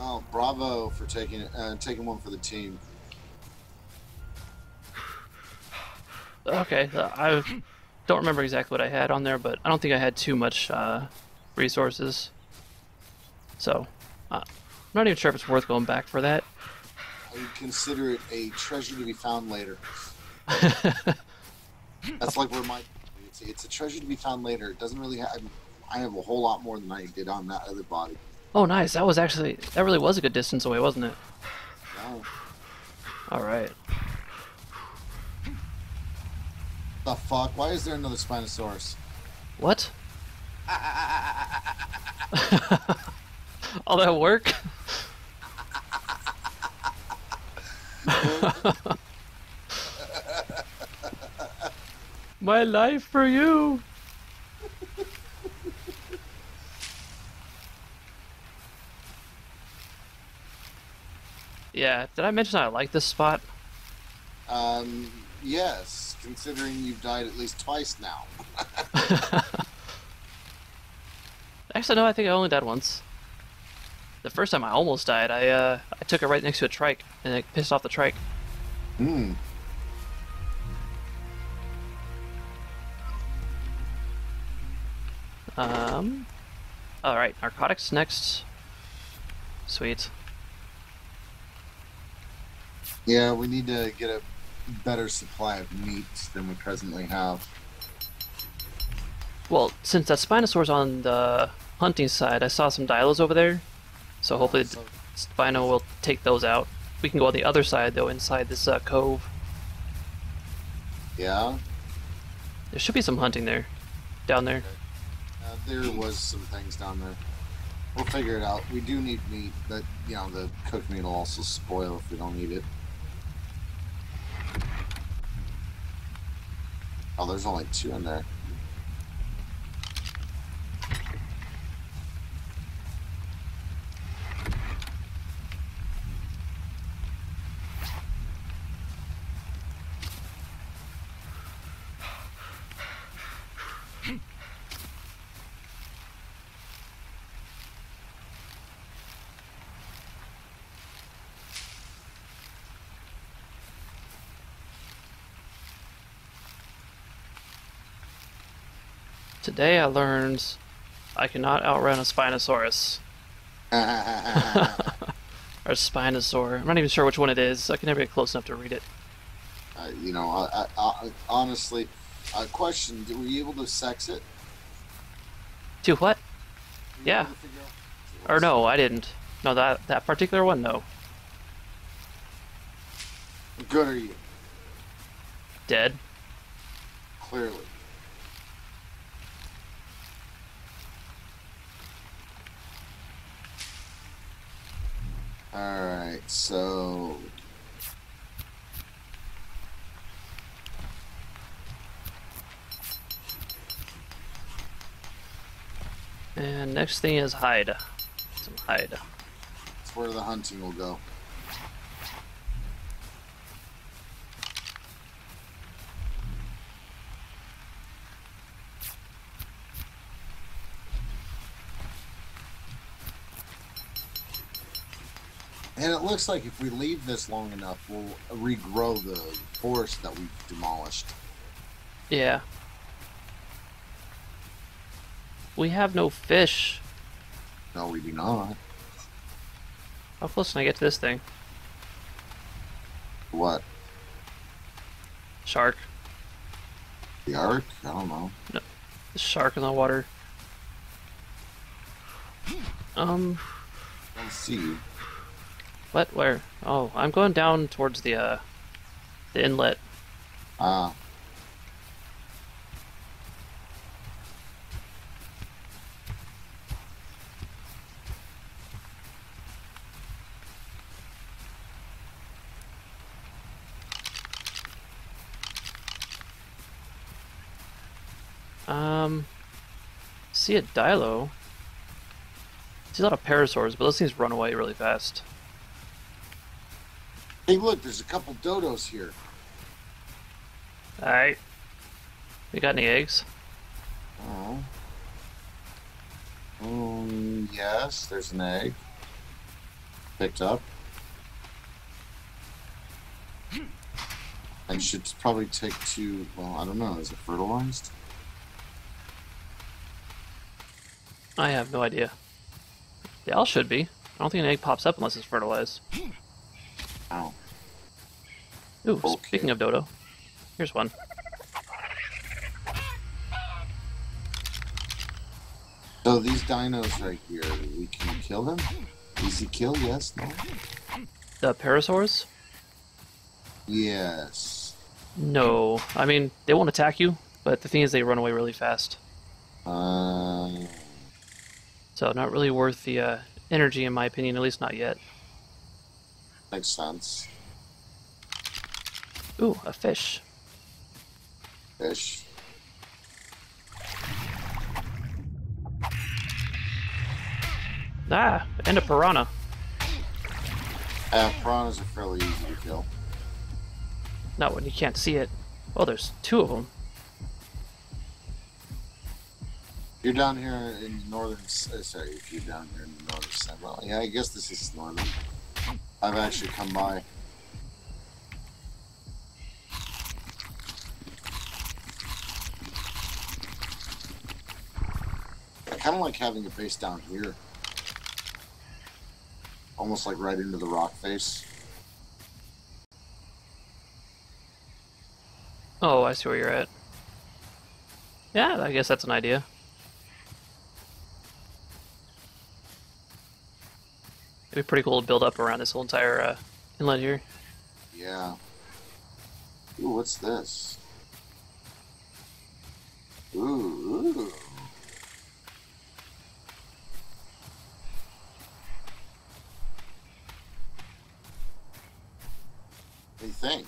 Oh, bravo for taking one for the team. Okay, I don't remember exactly what I had on there, but I don't think I had too much resources. So, I'm not even sure if it's worth going back for that. I would consider it a treasure to be found later. That's like where my... It's a treasure to be found later. It doesn't really have... I have a whole lot more than I did on that other body. Oh, nice. That was actually... That really was a good distance away, wasn't it? Wow. All right. The fuck? Why is there another Spinosaurus? What? All that work? My life for you. Yeah, did I mention I like this spot? Yes, considering you've died at least twice now. Actually, no, I think I only died once. The first time I almost died, I took it right next to a trike, and it pissed off the trike. Hmm. Alright, narcotics next. Sweet. Yeah, we need to get a better supply of meat than we presently have. Well, since that Spinosaur's on the hunting side, I saw some Dilos over there. So hopefully Spino will take those out. We can go on the other side, though, inside this cove. Yeah? There should be some hunting there. Down there. There was some things down there. We'll figure it out. We do need meat, but you know the cooked meat will also spoil if we don't eat it. Oh, there's only two in there. Today I learned I cannot outrun a Spinosaurus. Or Spinosaur. I'm not even sure which one it is. I can never get close enough to read it. You know, I honestly, question, were you able to sex it? To what? Yeah. Or no, I didn't. No, that particular one, no. How good are you? Dead. Clearly. Alright, so... And next thing is hide. Some hide. That's where the hunting will go. And it looks like if we leave this long enough, we'll regrow the forest that we've demolished. Yeah. We have no fish. No, we do not. How close can I get to this thing? What? Shark. The ark? I don't know. No. The shark in the water. I don't see you. What? Where? Oh, I'm going down towards the inlet. Ah. See a Dilo. See a lot of Parasaurs, but those things run away really fast. Hey, look, there's a couple dodos here. Alright. You got any eggs? Oh. Yes, there's an egg. Picked up. I should probably take two... Well, I don't know. Is it fertilized? I have no idea. The L should be. I don't think an egg pops up unless it's fertilized. Ow. Ooh, okay. Speaking of dodo, here's one. So these dinos right here, we can kill them? Easy kill, yes, no? The parasaurs? Yes. No, I mean, they won't attack you, but the thing is they run away really fast. So not really worth the energy in my opinion, at least not yet. Makes sense. Ooh, a fish. Fish. Ah, and a piranha. Piranhas are fairly easy to kill. Not when you can't see it. Oh, there's two of them. You're down here in the northern... Sorry, if you're down here in the northern side. Well, yeah, I guess this is northern. I've actually come by. I kind of like having a base down here. Almost like right into the rock face. Oh, I see where you're at. Yeah, I guess that's an idea. It'd be pretty cool to build up around this whole entire inlet here. Yeah. Ooh, what's this? Ooh. What do you think?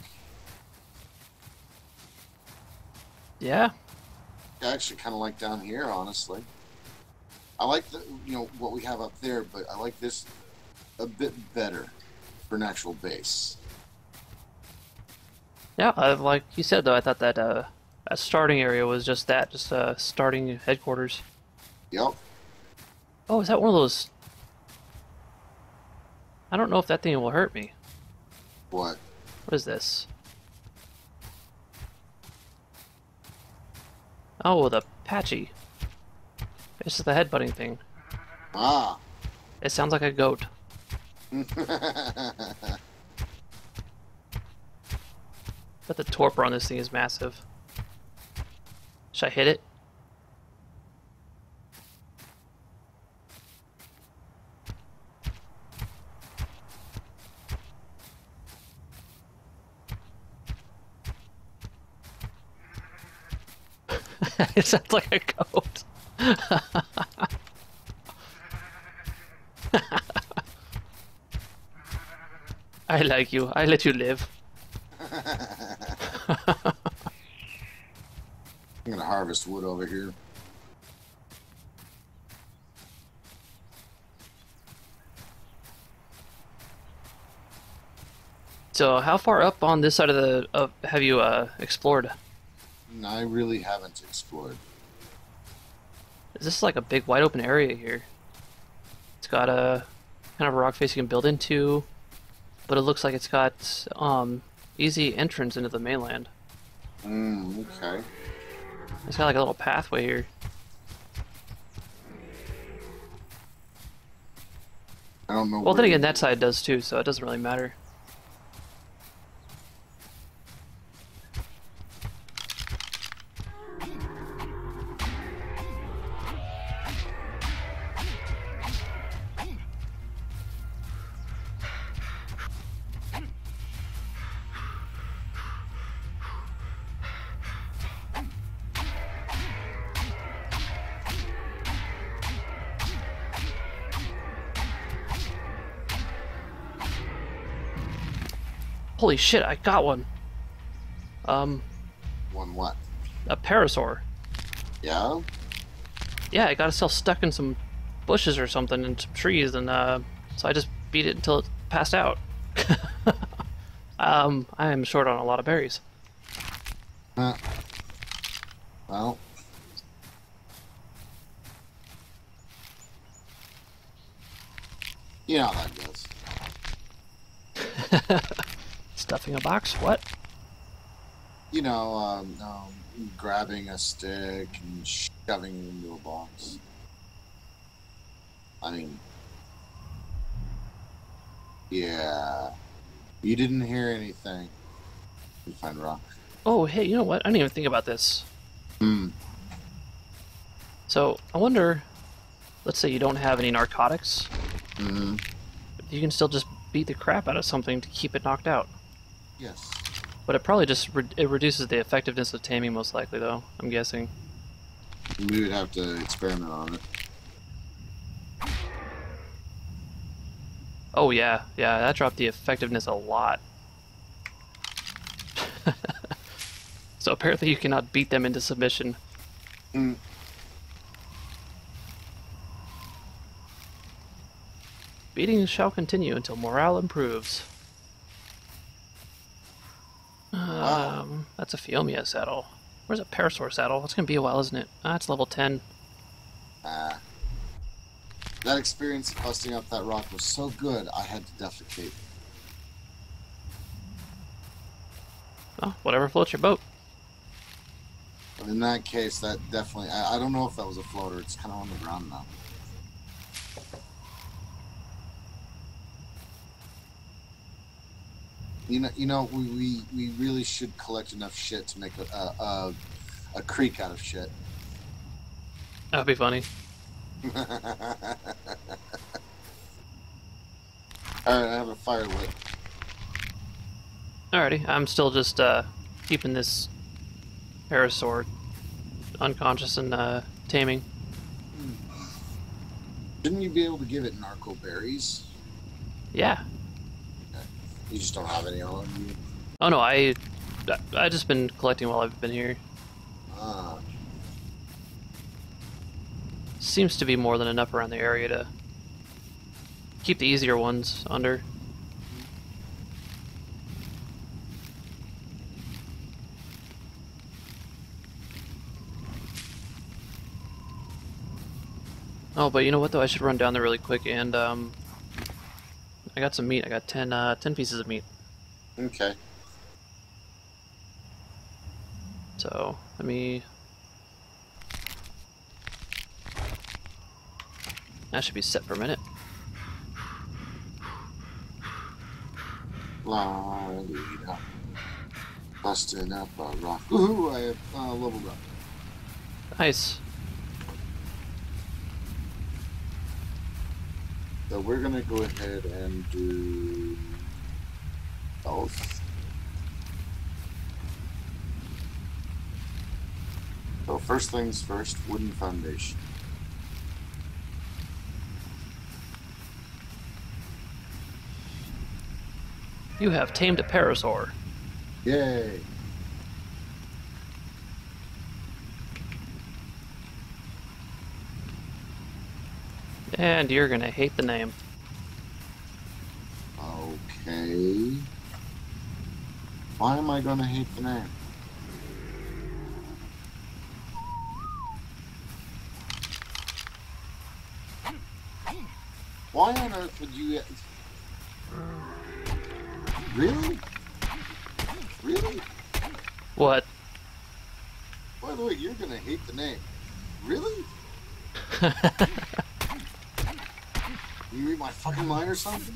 Yeah. I actually kind of like down here, honestly. I like the, you know, what we have up there, but I like this a bit better for an actual base. Yeah, like you said though, I thought that a starting area was just that, just starting headquarters. Yep. Oh, is that one of those? I don't know if that thing will hurt me. What? What is this? Oh, the patchy. This is the headbutting thing. Ah. It sounds like a goat. But the torpor on this thing is massive. Should I hit it? It sounds like a goat. I like you. I let you live. I'm gonna harvest wood over here. So, how far up on this side of the have you explored? No, I really haven't explored. Is this like a big, wide open area here? It's got a kind of a rock face you can build into. But it looks like it's got easy entrance into the mainland. Okay. It's got like a little pathway here. I don't know. Well, then again, that side does too, so it doesn't really matter. Holy shit, I got one. One what? A parasaur. Yeah? Yeah, I got itself stuck in some bushes or something and some trees, and so I just beat it until it passed out. I am short on a lot of berries. Well. You know how that goes. Stuffing a box? What? You know, grabbing a stick and shoving it into a box. I mean... Yeah. You didn't hear anything. You find rock. Oh, hey, you know what? I didn't even think about this. Hmm. So, I wonder... Let's say you don't have any narcotics. Mm-hmm. You can still just beat the crap out of something to keep it knocked out. Yes. But it probably just reduces the effectiveness of taming, most likely, though, I'm guessing. We would have to experiment on it. Oh, yeah. Yeah, that dropped the effectiveness a lot. So apparently you cannot beat them into submission. Mm. Beating shall continue until morale improves. Wow. That's a Fiomia saddle. Where's a Parasaur saddle? It's going to be a while, isn't it? Ah, it's level 10. That experience busting up that rock was so good, I had to defecate. Well, whatever floats your boat. In that case, that definitely... I don't know if that was a floater. It's kind of on the ground now. You know, we really should collect enough shit to make a creek out of shit. That'd be funny. All right, I have a fire lit. Alrighty, I'm still just keeping this Parasaur unconscious and taming. Shouldn't you be able to give it narco berries? Yeah. You just don't have any on you? Oh no, I just been collecting while I've been here. Ah. Seems to be more than enough around the area to keep the easier ones under. Oh, but you know what though? I should run down there really quick and I got some meat. I got 10 pieces of meat. Okay. So, let me... That should be set for a minute. La-dee-da. Busting up a rock. Woohoo! I have leveled up. Nice. So we're gonna go ahead and do health. So first things first, wooden foundation. You have tamed a Parasaur. Yay! And you're gonna hate the name. Okay. Why am I gonna hate the name? Why on earth would you... Really? Really? What? By the way, you're gonna hate the name. Really? You read my fucking line or something?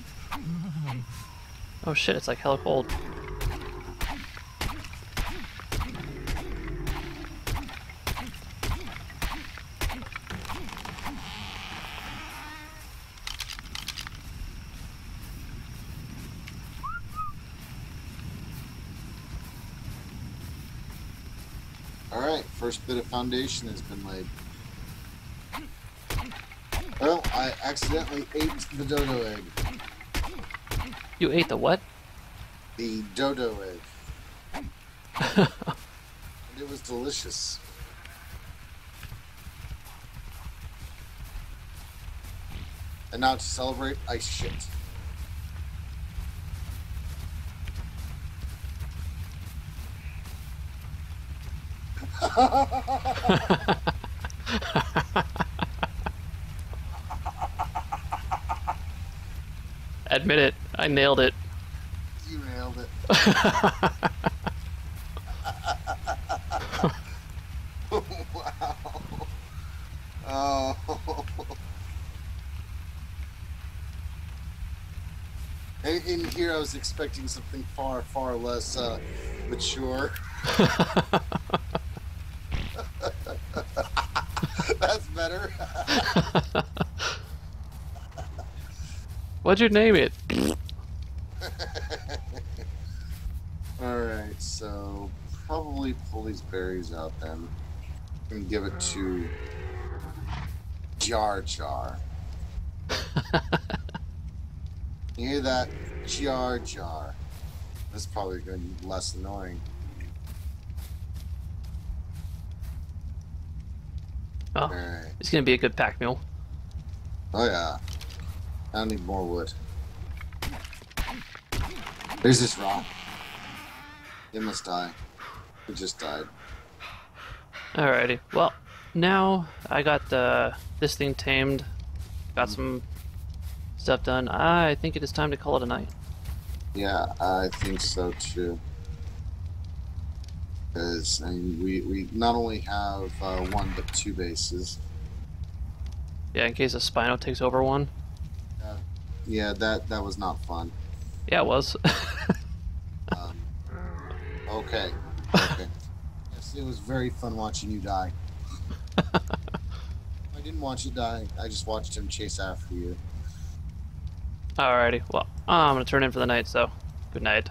Oh shit, it's like hella cold. Alright, first bit of foundation has been laid. Well, I accidentally ate the dodo egg. You ate the what? The dodo egg. And it was delicious. And now to celebrate, I shit. admit it. I nailed it. You nailed it. Wow. Oh. In here, I was expecting something far, far less mature. That's better. What'd you name it? Alright, so probably pull these berries out then and give it to Jar Jar. You hear that? Jar Jar. That's probably going to be less annoying. Oh, all right. It's going to be a good pack mule. Oh yeah. I need more wood. There's this rock. It must die. It just died. Alrighty. Well, now I got this thing tamed. Got some stuff done. I think it is time to call it a night. Yeah, I think so too. Because I mean, we not only have one but two bases. Yeah, in case a Spino takes over one. Yeah, that was not fun. Yeah, it was. Okay. Yes, it was very fun watching you die. I didn't watch you die. I just watched him chase after you. Alrighty. Well, I'm gonna turn in for the night. So, good night.